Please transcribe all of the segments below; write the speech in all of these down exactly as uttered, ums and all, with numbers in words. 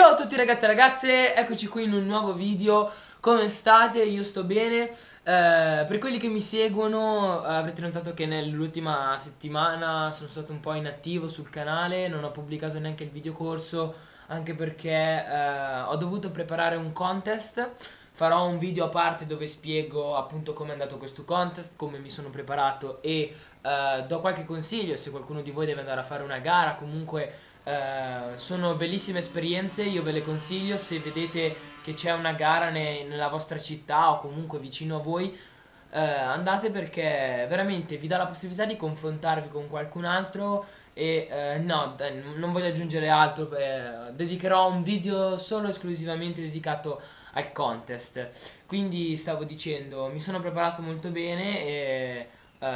Ciao a tutti ragazzi e ragazze, eccoci qui in un nuovo video. Come state? Io sto bene. eh, Per quelli che mi seguono avrete notato che nell'ultima settimana sono stato un po' inattivo sul canale. Non ho pubblicato neanche il video corso, anche perché eh, ho dovuto preparare un contest. Farò un video a parte dove spiego appunto come è andato questo contest, come mi sono preparato e eh, do qualche consiglio se qualcuno di voi deve andare a fare una gara. Comunque Uh, sono bellissime esperienze, io ve le consiglio. Se vedete che c'è una gara ne, nella vostra città o comunque vicino a voi, uh, andate, perché veramente vi dà la possibilità di confrontarvi con qualcun altro. E uh, no, non voglio aggiungere altro, beh, dedicherò un video solo esclusivamente dedicato al contest. Quindi stavo dicendo, mi sono preparato molto bene e uh,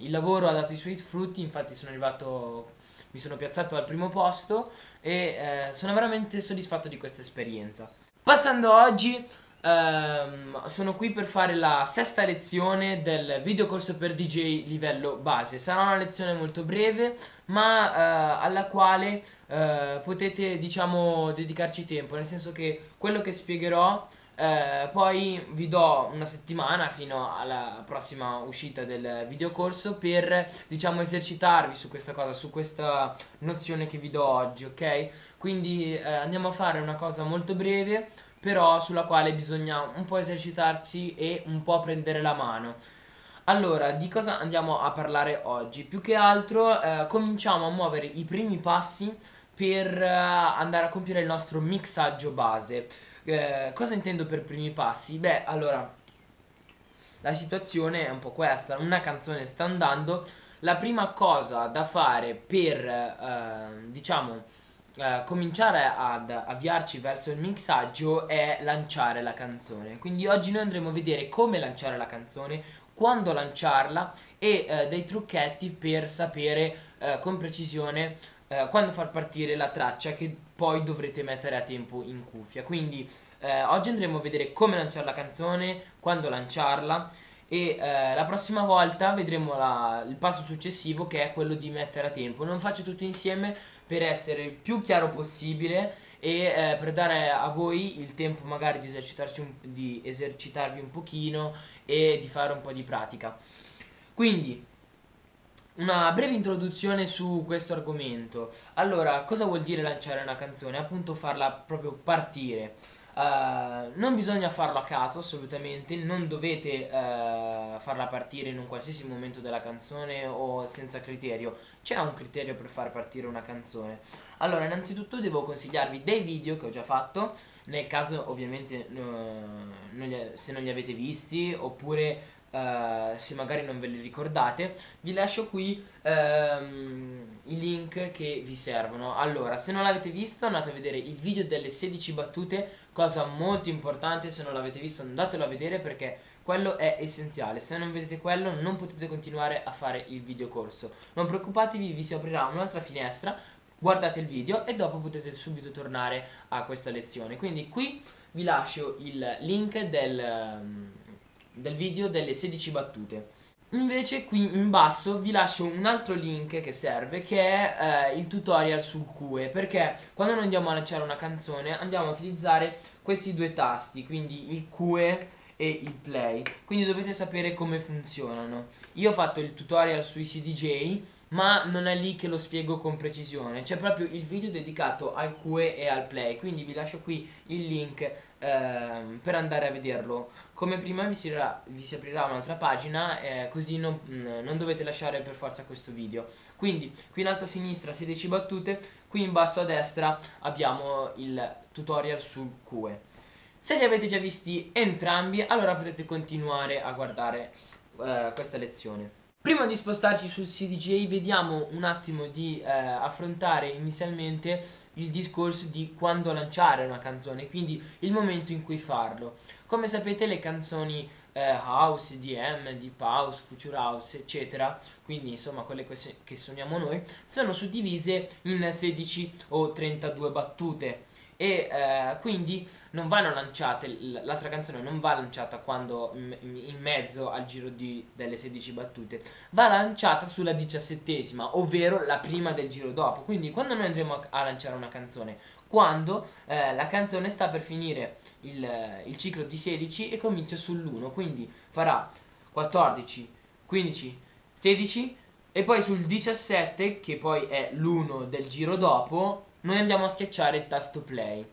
il lavoro ha dato i suoi frutti. Infatti sono arrivato... mi sono piazzato al primo posto e eh, sono veramente soddisfatto di questa esperienza. Passando oggi, ehm, sono qui per fare la sesta lezione del videocorso per D J livello base. Sarà una lezione molto breve, ma eh, alla quale eh, potete, diciamo, dedicarci tempo, nel senso che quello che spiegherò eh, poi vi do una settimana fino alla prossima uscita del videocorso per, diciamo, esercitarvi su questa cosa, su questa nozione che vi do oggi, ok? Quindi eh, andiamo a fare una cosa molto breve, però sulla quale bisogna un po' esercitarci e un po' prendere la mano. Allora, di cosa andiamo a parlare oggi? Più che altro eh, cominciamo a muovere i primi passi per eh, andare a compiere il nostro mixaggio base. Eh, cosa intendo per primi passi? Beh, allora, la situazione è un po' questa. Una canzone sta andando, la prima cosa da fare per, eh, diciamo, eh, cominciare ad avviarci verso il mixaggio è lanciare la canzone. Quindi oggi noi andremo a vedere come lanciare la canzone, quando lanciarla e eh, dei trucchetti per sapere eh, con precisione eh, quando far partire la traccia che poi dovrete mettere a tempo in cuffia. Quindi eh, oggi andremo a vedere come lanciare la canzone, quando lanciarla e eh, la prossima volta vedremo la, il passo successivo, che è quello di mettere a tempo. Non faccio tutto insieme per essere il più chiaro possibile e eh, per dare a voi il tempo magari di, esercitarci un, di esercitarvi un pochino e di fare un po' di pratica. Quindi una breve introduzione su questo argomento. Allora, cosa vuol dire lanciare una canzone? Appunto, farla proprio partire. Uh, non bisogna farlo a caso, assolutamente. Non dovete uh, farla partire in un qualsiasi momento della canzone o senza criterio. C'è un criterio per far partire una canzone. Allora, innanzitutto devo consigliarvi dei video che ho già fatto, nel caso ovviamente uh, non li, se non li avete visti, oppure Uh, se magari non ve li ricordate, vi lascio qui uh, i link che vi servono. Allora, se non l'avete visto, andate a vedere il video delle sedici battute, cosa molto importante. Se non l'avete visto, andatelo a vedere, perché quello è essenziale. Se non vedete quello, non potete continuare a fare il videocorso. Non preoccupatevi, vi si aprirà un'altra finestra. Guardate il video e dopo potete subito tornare a questa lezione. Quindi qui vi lascio il link del... Um, del video delle sedici battute. Invece qui in basso vi lascio un altro link che serve, che è eh, il tutorial sul Q E, perché quando noi andiamo a lanciare una canzone andiamo a utilizzare questi due tasti, quindi il Q E e il play, quindi dovete sapere come funzionano. Io ho fatto il tutorial sui C D J, ma non è lì che lo spiego con precisione, c'è proprio il video dedicato al Q E e al play, quindi vi lascio qui il link ehm, per andare a vederlo. Come prima vi si, vi si aprirà un'altra pagina, eh, così non, mh, non dovete lasciare per forza questo video. Quindi qui in alto a sinistra sedici battute, qui in basso a destra abbiamo il tutorial sul Q E. Se li avete già visti entrambi, allora potete continuare a guardare eh, questa lezione. Prima di spostarci sul C D J, vediamo un attimo di eh, affrontare inizialmente il discorso di quando lanciare una canzone, quindi il momento in cui farlo. Come sapete, le canzoni eh, house, D M, deep house, future house, eccetera, quindi insomma quelle che suoniamo noi, sono suddivise in sedici o trentadue battute e eh, quindi non vanno lanciate, l'altra canzone non va lanciata quando in mezzo al giro di, delle sedici battute, va lanciata sulla diciassettesima, ovvero la prima del giro dopo. Quindi quando noi andremo a, a lanciare una canzone, quando eh, la canzone sta per finire il, il ciclo di sedici e comincia sull'uno, quindi farà quattordici, quindici, sedici e poi sul diciassette, che poi è l'uno del giro dopo, noi andiamo a schiacciare il tasto play.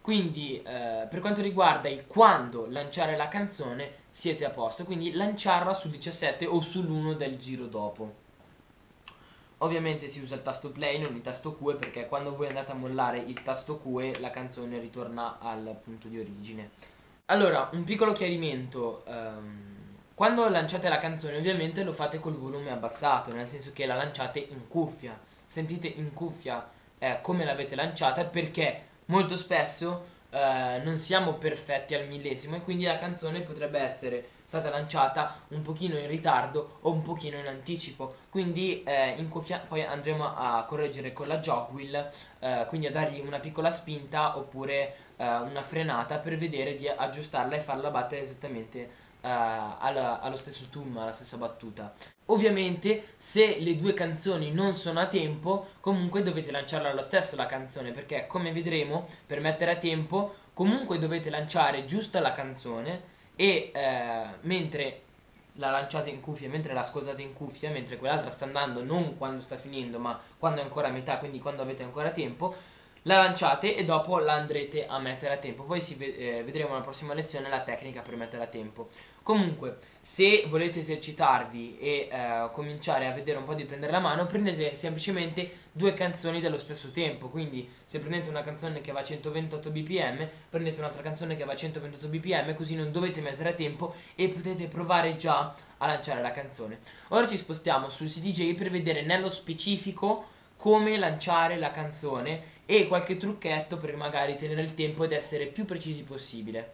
Quindi eh, per quanto riguarda il quando lanciare la canzone siete a posto, quindi lanciarla sul diciassette o sull'uno del giro dopo. Ovviamente si usa il tasto play, non il tasto Q, perché quando voi andate a mollare il tasto Q la canzone ritorna al punto di origine. Allora, un piccolo chiarimento. Um, quando lanciate la canzone ovviamente lo fate col volume abbassato, nel senso che la lanciate in cuffia. Sentite in cuffia eh, come l'avete lanciata, perché molto spesso eh, non siamo perfetti al millesimo e quindi la canzone potrebbe essere stata lanciata un pochino in ritardo o un pochino in anticipo, quindi eh, in cuffia poi andremo a correggere con la jog wheel, eh, quindi a dargli una piccola spinta oppure eh, una frenata per vedere di aggiustarla e farla battere esattamente Uh, alla, allo stesso tum, alla stessa battuta. Ovviamente se le due canzoni non sono a tempo, comunque dovete lanciarla allo stesso la canzone, perché come vedremo per mettere a tempo comunque dovete lanciare giusta la canzone e uh, mentre la lanciate in cuffia, mentre la ascoltate in cuffia, mentre quell'altra sta andando, non quando sta finendo ma quando è ancora a metà, quindi quando avete ancora tempo la lanciate e dopo la andrete a mettere a tempo. Poi si ve eh, vedremo nella prossima lezione la tecnica per mettere a tempo. Comunque, se volete esercitarvi e eh, cominciare a vedere un po' di prendere la mano, prendete semplicemente due canzoni dello stesso tempo. Quindi se prendete una canzone che va a centoventotto bpm, prendete un'altra canzone che va a centoventotto bpm, così non dovete mettere a tempo e potete provare già a lanciare la canzone. Ora ci spostiamo sul C D J per vedere nello specifico come lanciare la canzone e qualche trucchetto per magari tenere il tempo ed essere più precisi possibile.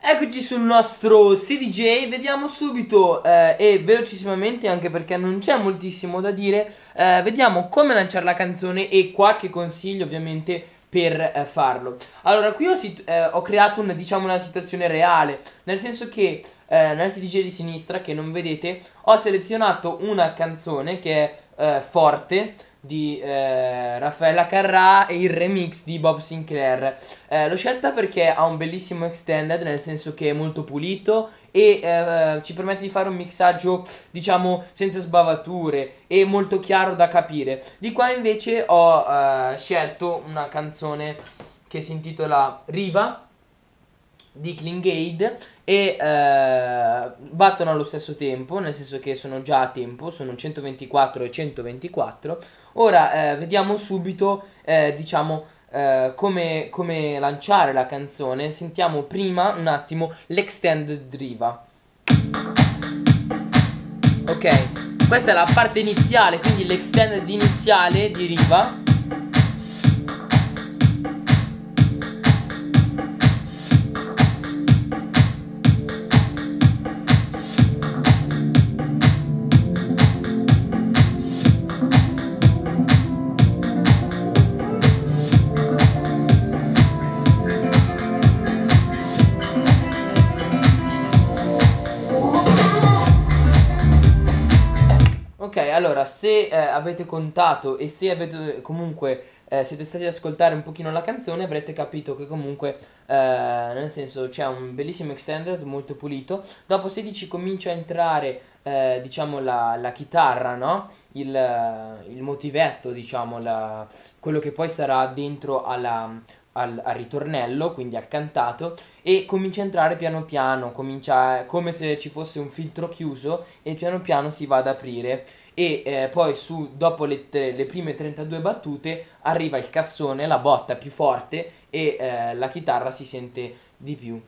Eccoci sul nostro C D J, vediamo subito eh, e velocissimamente, anche perché non c'è moltissimo da dire, eh, vediamo come lanciare la canzone e qualche consiglio ovviamente per eh, farlo. Allora, qui ho, eh, ho creato un, diciamo, una situazione reale, nel senso che eh, nel C D J di sinistra che non vedete ho selezionato una canzone che è eh, Forte di eh, Raffaella Carrà e il remix di Bob Sinclair. eh, L'ho scelta perché ha un bellissimo extended, nel senso che è molto pulito e eh, ci permette di fare un mixaggio, diciamo, senza sbavature e molto chiaro da capire. Di qua invece ho eh, scelto una canzone che si intitola Riva di Klingade e eh, battono allo stesso tempo, nel senso che sono già a tempo, sono centoventiquattro e centoventiquattro. Ora eh, vediamo subito eh, diciamo eh, come, come lanciare la canzone. Sentiamo prima un attimo l'extended Riva. Ok, questa è la parte iniziale, quindi l'extended iniziale di Riva. Ok, allora, se eh, avete contato e se avete comunque eh, siete stati ad ascoltare un pochino la canzone, avrete capito che comunque eh, nel senso c'è un bellissimo extended molto pulito. Dopo sedici comincia a entrare eh, diciamo la, la chitarra, no? Il, il motivetto, diciamo, la, quello che poi sarà dentro alla... Al, al ritornello, quindi al cantato, e comincia a entrare piano piano, comincia come se ci fosse un filtro chiuso e piano piano si va ad aprire e eh, poi su, dopo le, le prime trentadue battute arriva il cassone, la botta più forte e eh, la chitarra si sente di più.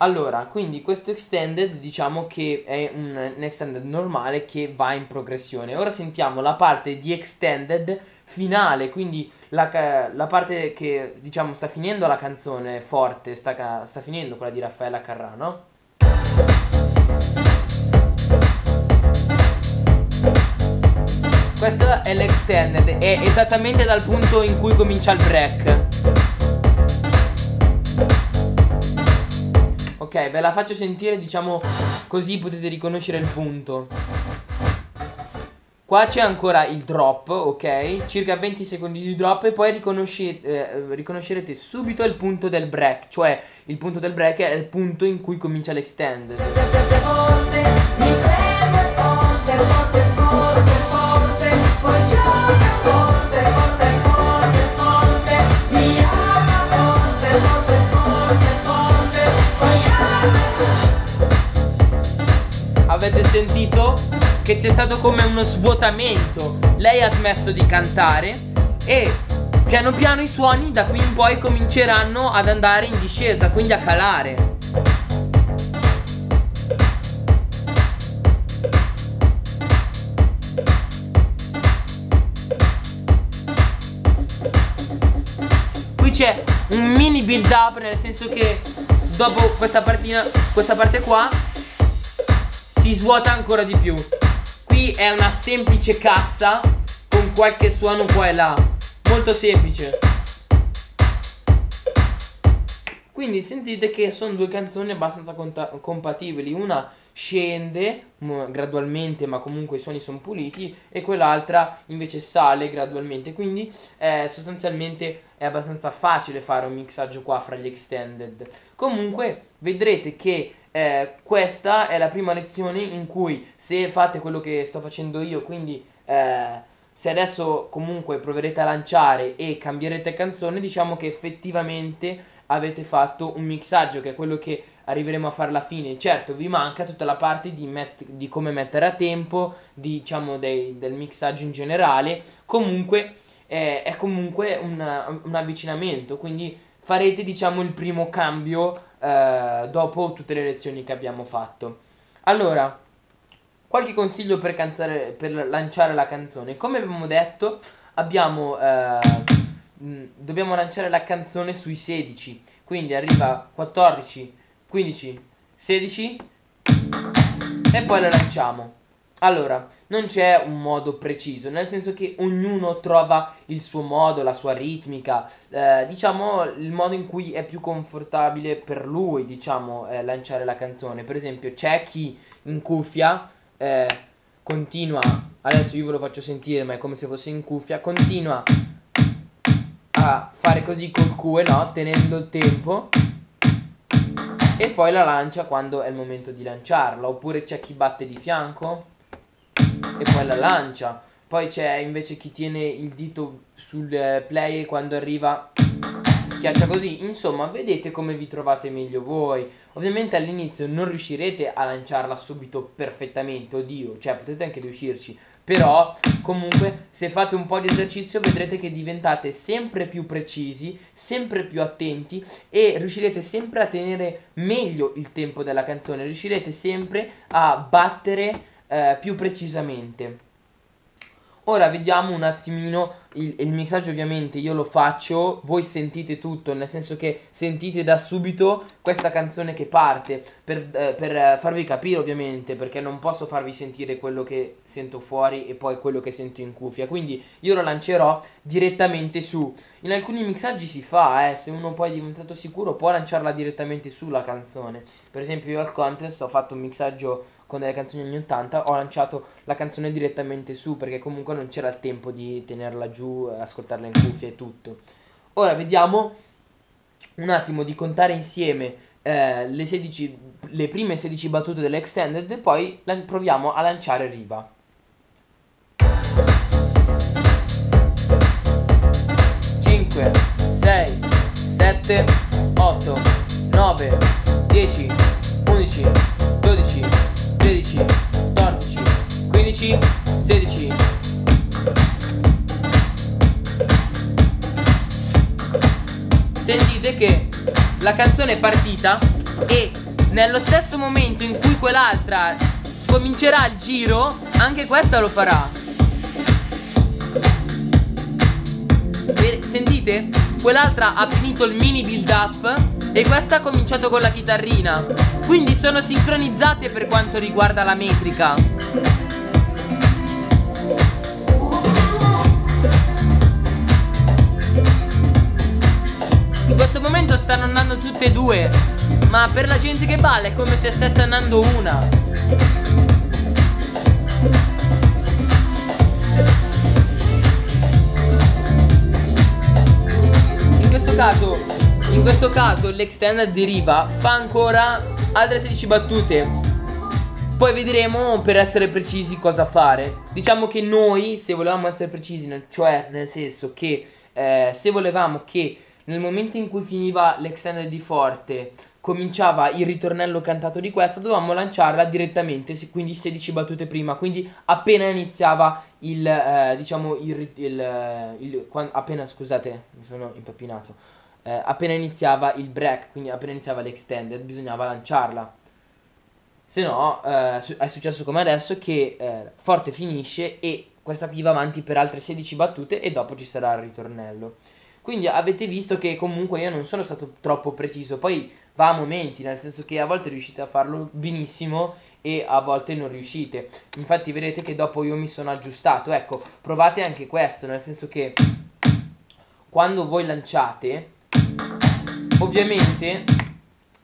Allora, quindi questo extended diciamo che è un, un extended normale che va in progressione. Ora sentiamo la parte di extended finale, quindi la, la parte che, diciamo, sta finendo la canzone Forte, sta, sta finendo quella di Raffaella Carrà, no? Questo è l'extended, è esattamente dal punto in cui comincia il break. Ok, ve la faccio sentire, diciamo, così potete riconoscere il punto. Qua c'è ancora il drop, ok? Circa venti secondi di drop e poi riconosci- eh, riconoscerete subito il punto del break. Cioè il punto del break è il punto in cui comincia l'extend. Avete sentito che c'è stato come uno svuotamento? Lei ha smesso di cantare e piano piano i suoni da qui in poi cominceranno ad andare in discesa, quindi a calare. Qui c'è un mini build up, nel senso che dopo questa partina, questa parte qua si svuota ancora di più. Qui è una semplice cassa con qualche suono qua e là, molto semplice. Quindi sentite che sono due canzoni abbastanza compatibili. Una scende gradualmente, ma comunque i suoni sono puliti, e quell'altra invece sale gradualmente. Quindi eh, sostanzialmente è abbastanza facile fare un mixaggio qua fra gli extended. Comunque vedrete che Eh, questa è la prima lezione in cui, se fate quello che sto facendo io, quindi eh, se adesso comunque proverete a lanciare e cambierete canzone, diciamo che effettivamente avete fatto un mixaggio, che è quello che arriveremo a fare alla fine. Certo, vi manca tutta la parte di, met di come mettere a tempo, diciamo dei, del mixaggio in generale. Comunque eh, è comunque una, un avvicinamento, quindi farete diciamo il primo cambio Uh, dopo tutte le lezioni che abbiamo fatto. Allora, qualche consiglio per, canzare, per lanciare la canzone. Come abbiamo detto, abbiamo, uh, mh, dobbiamo lanciare la canzone sui sedici. Quindi arriva quattordici, quindici, sedici e poi la lanciamo. Allora, non c'è un modo preciso, nel senso che ognuno trova il suo modo, la sua ritmica, eh, diciamo il modo in cui è più confortabile per lui, diciamo, eh, lanciare la canzone. Per esempio c'è chi in cuffia eh, continua, adesso io ve lo faccio sentire ma è come se fosse in cuffia, continua a fare così col Q, no? Tenendo il tempo, e poi la lancia quando è il momento di lanciarla. Oppure c'è chi batte di fianco e poi la lancia. Poi c'è invece chi tiene il dito sul play e quando arriva schiaccia così. Insomma, vedete come vi trovate meglio voi. Ovviamente all'inizio non riuscirete a lanciarla subito perfettamente, oddio, cioè potete anche riuscirci, però comunque se fate un po' di esercizio vedrete che diventate sempre più precisi, sempre più attenti, e riuscirete sempre a tenere meglio il tempo della canzone, riuscirete sempre a battere Eh, più precisamente. Ora vediamo un attimino il, il mixaggio. Ovviamente io lo faccio, voi sentite tutto, nel senso che sentite da subito questa canzone che parte per, eh, per farvi capire, ovviamente, perché non posso farvi sentire quello che sento fuori e poi quello che sento in cuffia. Quindi io lo lancerò direttamente su. In alcuni mixaggi si fa, eh, se uno poi è diventato sicuro può lanciarla direttamente sulla canzone. Per esempio io al contest ho fatto un mixaggio con delle canzoni anni ottanta, ho lanciato la canzone direttamente su, perché comunque non c'era il tempo di tenerla giù, ascoltarla in cuffia e tutto. Ora vediamo un attimo di contare insieme eh, le, sedici, le prime sedici battute dell'extended e poi la, proviamo a lanciare Riva. cinque, sei, sette, otto, nove, dieci, undici, dodici, tredici, quattordici, quindici, sedici. Sentite che la canzone è partita e nello stesso momento in cui quell'altra comincerà il giro, anche questa lo farà. E sentite, quell'altra ha finito il mini build up e questa ha cominciato con la chitarrina, quindi sono sincronizzate per quanto riguarda la metrica. In questo momento stanno andando tutte e due, ma per la gente che balla è come se stesse andando una. In questo caso l'extended di Riva fa ancora altre sedici battute. Poi vedremo, per essere precisi, cosa fare. Diciamo che noi, se volevamo essere precisi, cioè nel senso che eh, se volevamo che nel momento in cui finiva l'extended di forte cominciava il ritornello cantato di questa, dovevamo lanciarla direttamente, quindi sedici battute prima, quindi appena iniziava il, eh, diciamo, il, il, il quando, appena, scusate, mi sono impappinato, eh, appena iniziava il break, quindi appena iniziava l'extended bisognava lanciarla. Se no, eh, è successo come adesso che eh, forte finisce e questa qui va avanti per altre sedici battute e dopo ci sarà il ritornello. Quindi avete visto che comunque io non sono stato troppo preciso, poi va a momenti, nel senso che a volte riuscite a farlo benissimo e a volte non riuscite. Infatti vedete che dopo io mi sono aggiustato, ecco, provate anche questo, nel senso che quando voi lanciate, ovviamente,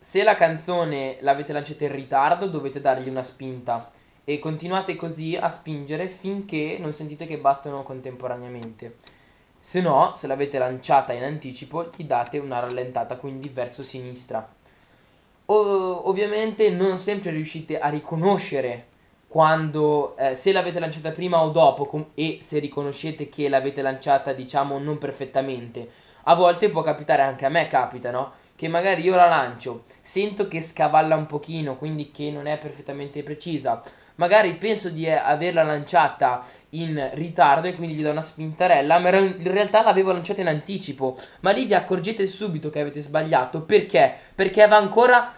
se la canzone l'avete lanciata in ritardo dovete dargli una spinta e continuate così a spingere finché non sentite che battono contemporaneamente. Se no, se l'avete lanciata in anticipo gli date una rallentata, quindi verso sinistra. O, ovviamente non sempre riuscite a riconoscere quando, eh, se l'avete lanciata prima o dopo, e se riconoscete che l'avete lanciata, diciamo, non perfettamente. A volte può capitare, anche a me capita, no? Che magari io la lancio, sento che scavalla un pochino, quindi che non è perfettamente precisa. Magari penso di averla lanciata in ritardo e quindi gli do una spintarella, ma in realtà l'avevo lanciata in anticipo. Ma lì vi accorgete subito che avete sbagliato. Perché? Perché va ancora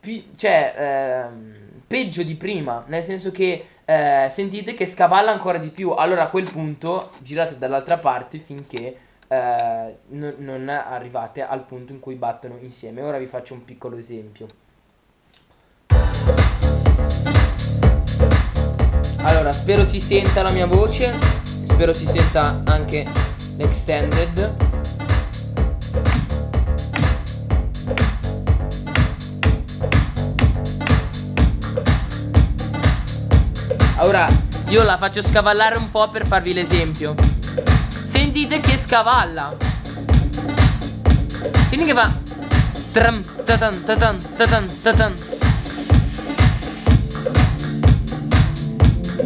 più, cioè, eh, peggio di prima, nel senso che eh, sentite che scavalla ancora di più. Allora a quel punto girate dall'altra parte finché Uh, non, non arrivate al punto in cui battono insieme. Ora vi faccio un piccolo esempio. Allora, spero si senta la mia voce, spero si senta anche l'extended. Ora io la faccio scavallare un po' per farvi l'esempio. Sentite che scavalla. Sentite che va. Tram, tatan, tatan, tatan, tatan.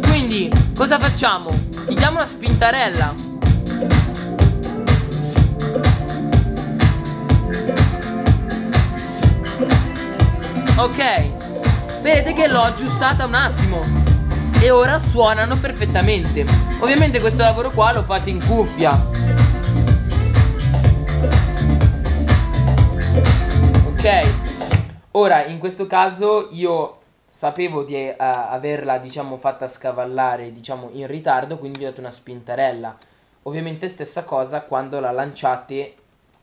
Quindi cosa facciamo? Gli diamo una spintarella. Ok, vedete che l'ho aggiustata un attimo e ora suonano perfettamente. Ovviamente questo lavoro qua lo fate in cuffia, ok? Ora in questo caso io sapevo di uh, averla, diciamo, fatta scavallare, diciamo, in ritardo, quindi gli ho dato una spintarella. Ovviamente stessa cosa quando la lanciate,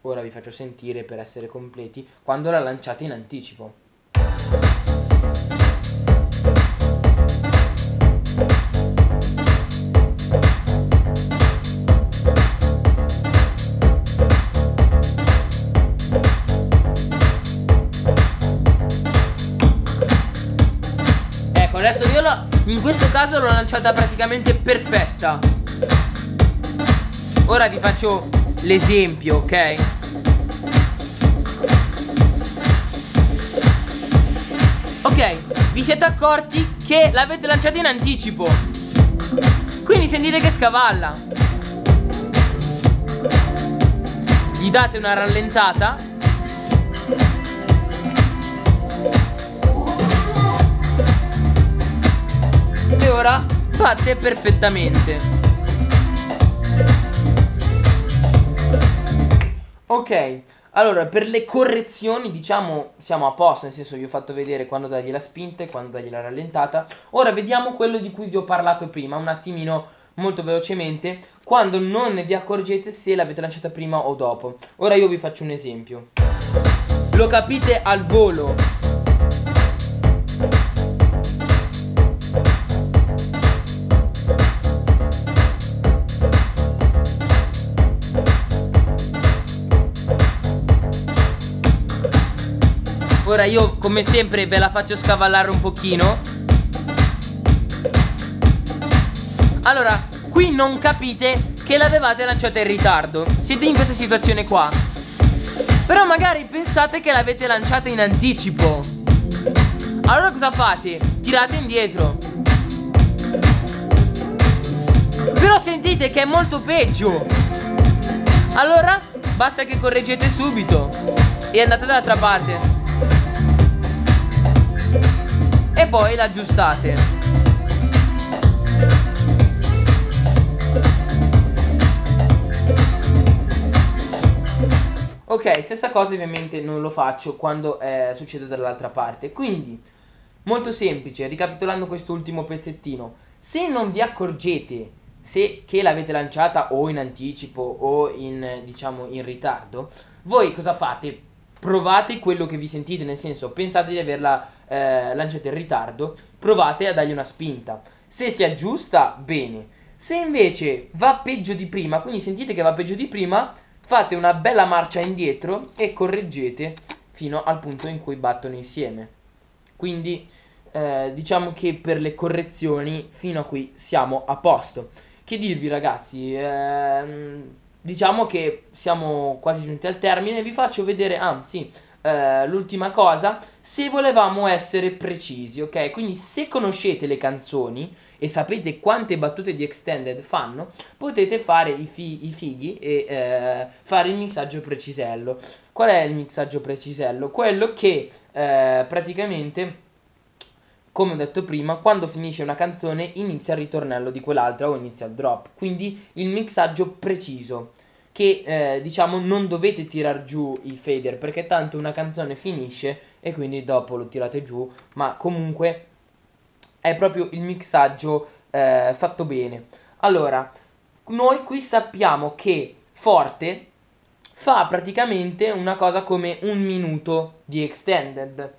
ora vi faccio sentire per essere completi, quando la lanciate in anticipo. Adesso io l'ho, in questo caso l'ho lanciata praticamente perfetta. Ora vi faccio l'esempio, ok? Ok, vi siete accorti che l'avete lanciata in anticipo, quindi sentite che scavalla. Gli date una rallentata. E ora fate perfettamente. Ok, allora per le correzioni, diciamo, siamo a posto. Nel senso, vi ho fatto vedere quando dargli la spinta e quando dargli la rallentata. Ora vediamo quello di cui vi ho parlato prima, un attimino, molto velocemente, quando non vi accorgete se l'avete lanciata prima o dopo. Ora io vi faccio un esempio, lo capite al volo. Ora io, come sempre, ve la faccio scavallare un pochino. Allora, qui non capite che l'avevate lanciata in ritardo. Siete in questa situazione qua. Però magari pensate che l'avete lanciata in anticipo. Allora cosa fate? Tirate indietro. Però sentite che è molto peggio. Allora basta che correggete subito e andate dall'altra parte e poi l'aggiustate. Ok, stessa cosa ovviamente non lo faccio quando eh, succede dall'altra parte. Quindi molto semplice, ricapitolando questo ultimo pezzettino, se non vi accorgete se che l'avete lanciata o in anticipo o in, diciamo, in ritardo, voi cosa fate? Provate quello che vi sentite, nel senso, pensate di averla eh, lanciata in ritardo, provate a dargli una spinta. Se si aggiusta, bene. Se invece va peggio di prima, quindi sentite che va peggio di prima, fate una bella marcia indietro e correggete fino al punto in cui battono insieme. Quindi eh, diciamo che per le correzioni fino a qui siamo a posto. Che dirvi ragazzi, ehm, diciamo che siamo quasi giunti al termine. Vi faccio vedere, ah sì, eh, l'ultima cosa, se volevamo essere precisi, ok? Quindi se conoscete le canzoni e sapete quante battute di extended fanno, potete fare i, fi i fighi e eh, fare il mixaggio precisello. Qual è il mixaggio precisello? Quello che eh, praticamente, come ho detto prima, quando finisce una canzone inizia il ritornello di quell'altra o inizia il drop. Quindi il mixaggio preciso, che eh, diciamo non dovete tirar giù i fader, perché tanto una canzone finisce e quindi dopo lo tirate giù. Ma comunque è proprio il mixaggio eh, fatto bene. Allora, noi qui sappiamo che Forte fa praticamente una cosa come un minuto di extended.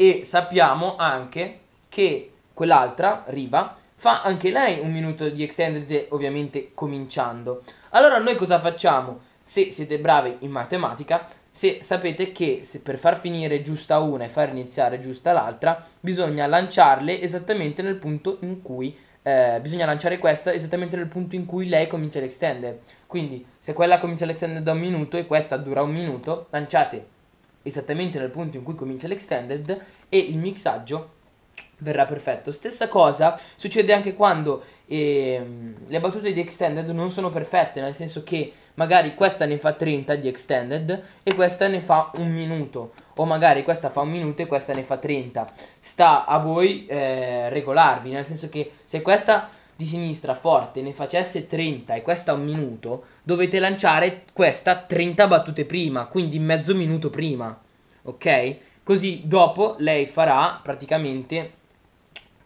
E sappiamo anche che quell'altra, Riva, fa anche lei un minuto di extended, ovviamente cominciando. Allora noi cosa facciamo? Se siete bravi in matematica, se sapete che se per far finire giusta una e far iniziare giusta l'altra, bisogna lanciarle esattamente nel punto in cui eh, bisogna lanciare questa esattamente nel punto in cui lei comincia l'extended. Quindi se quella comincia l'extended da un minuto e questa dura un minuto, lanciate esattamente nel punto in cui comincia l'extended e il mixaggio verrà perfetto. Stessa cosa succede anche quando ehm, le battute di extended non sono perfette, nel senso che magari questa ne fa trenta di extended e questa ne fa un minuto, o magari questa fa un minuto e questa ne fa trenta. Sta a voi eh, regolarvi, nel senso che se questa di sinistra, Forte, ne facesse trenta e questa un minuto, dovete lanciare questa trenta battute prima, quindi mezzo minuto prima, ok? Così dopo lei farà praticamente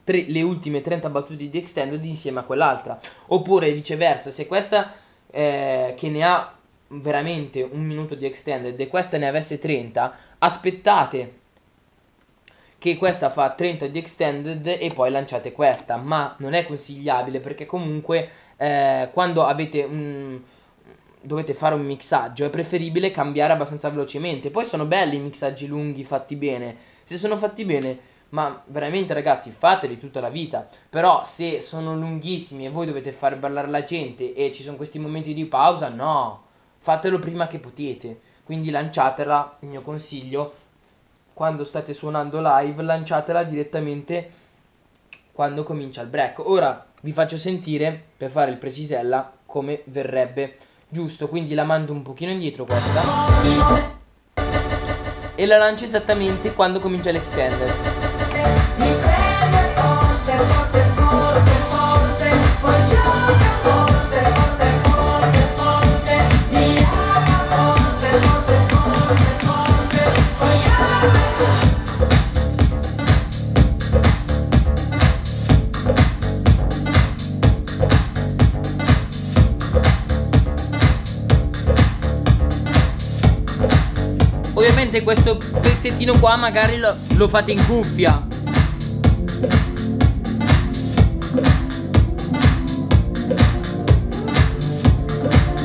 tre, le ultime trenta battute di extended insieme a quell'altra. Oppure viceversa, se questa eh, che ne ha veramente un minuto di extended e questa ne avesse trenta, aspettate che questa fa trenta di extended e poi lanciate questa, ma non è consigliabile, perché comunque eh, quando avete un, dovete fare un mixaggio è preferibile cambiare abbastanza velocemente. Poi sono belli i mixaggi lunghi fatti bene, se sono fatti bene, ma veramente ragazzi fateli tutta la vita. Però se sono lunghissimi e voi dovete far ballare la gente e ci sono questi momenti di pausa, no, fatelo prima che potete. Quindi lanciatela, il mio consiglio, quando state suonando live, lanciatela direttamente quando comincia il break. Ora vi faccio sentire, per fare il precisella, come verrebbe giusto. Quindi la mando un pochino indietro questa e la lancio esattamente quando comincia l'extended. Ovviamente questo pezzettino qua magari lo, lo fate in cuffia.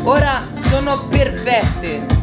Ora sono perfette.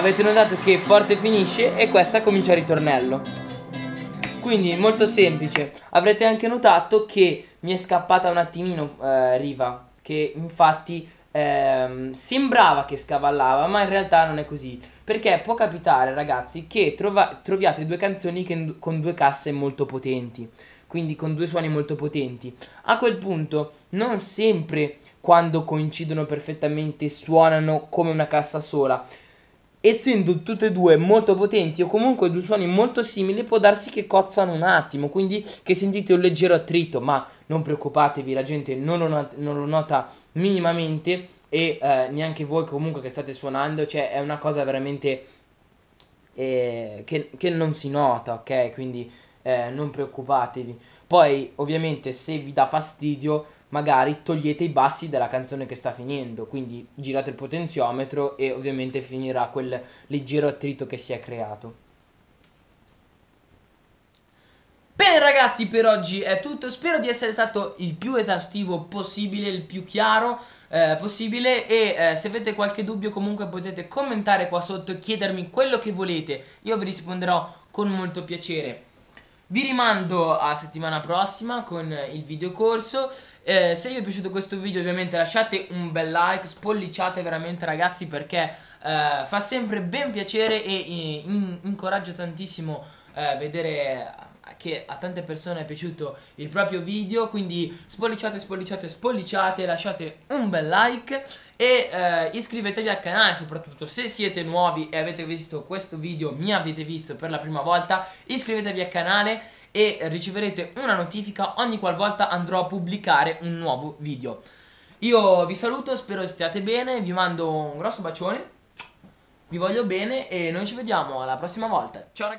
avete notato che forte finisce e questa comincia il ritornello. Quindi molto semplice. Avrete anche notato che mi è scappata un attimino eh, riva, che infatti eh, sembrava che scavallava, ma in realtà non è così. Perché può capitare, ragazzi, che troviate due canzoni che con due casse molto potenti, quindi con due suoni molto potenti. A quel punto non sempre quando coincidono perfettamente suonano come una cassa sola. Essendo tutte e due molto potenti o comunque due suoni molto simili, può darsi che cozzano un attimo, quindi che sentite un leggero attrito, ma non preoccupatevi, la gente non lo nota, non lo nota minimamente, e eh, neanche voi comunque che state suonando, cioè è una cosa veramente eh, che, che non si nota, ok? Quindi Eh, non preoccupatevi. Poi ovviamente se vi dà fastidio magari togliete i bassi dalla canzone che sta finendo, quindi girate il potenziometro e ovviamente finirà quel leggero attrito che si è creato. Bene ragazzi, per oggi è tutto. Spero di essere stato il più esaustivo possibile, il più chiaro eh, possibile, e eh, se avete qualche dubbio comunque potete commentare qua sotto e chiedermi quello che volete. Io vi risponderò con molto piacere. Vi rimando a settimana prossima con il video corso. Eh, se vi è piaciuto questo video ovviamente lasciate un bel like, spolliciate veramente ragazzi, perché eh, fa sempre ben piacere e, e in, incoraggio tantissimo eh, vedere che a tante persone è piaciuto il proprio video. Quindi spolliciate, spolliciate, spolliciate, lasciate un bel like e eh, iscrivetevi al canale, soprattutto se siete nuovi e avete visto questo video, mi avete visto per la prima volta, iscrivetevi al canale e riceverete una notifica ogni qualvolta andrò a pubblicare un nuovo video. Io vi saluto, spero stiate bene, vi mando un grosso bacione, vi voglio bene e noi ci vediamo alla prossima volta. Ciao ragazzi!